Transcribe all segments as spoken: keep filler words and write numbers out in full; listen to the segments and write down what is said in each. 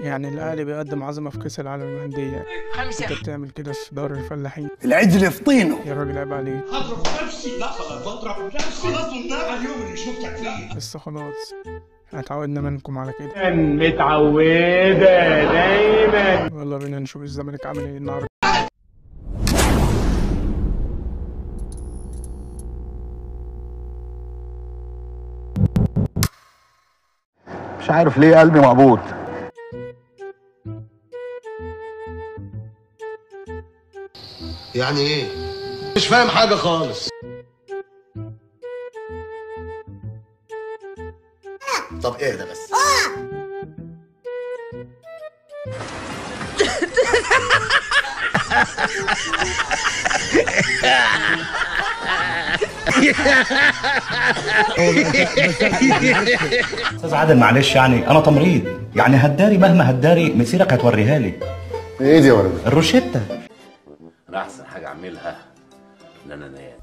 يعني الاهلي بيقدم عظمه في كاس العالم للانديه. انت بتعمل كده في دوري الفلاحين، العجل في طينه يا راجل، عيب عليك. هضرب نفسي، لا خلاص بضرب نفسي خلاص، والنبي اليوم اللي شفتك فيه بس خلاص، احنا اتعودنا منكم على كده، متعوده دايما. يلا بينا نشوف الزمالك عامل ايه النهارده. مش عارف ليه قلبي مقبوض. يعني ايه؟ مش فاهم حاجة خالص. طب ايه ده بس؟ استاذ عادل معلش، يعني انا تمريض، يعني هداري مهما هداري مسيرك هتوريها لي. ايه دي يا ولد؟ الروشته. انا احسن حاجه اعملها ان انا انام.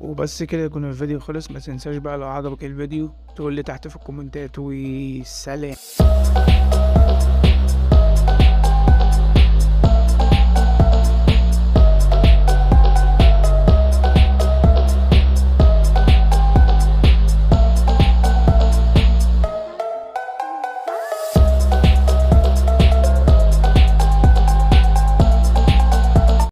وبس كده يكون الفيديو خلص. ما تنساش بقى لو عجبك الفيديو تقول لي تحت في الكومنتات، وسلام.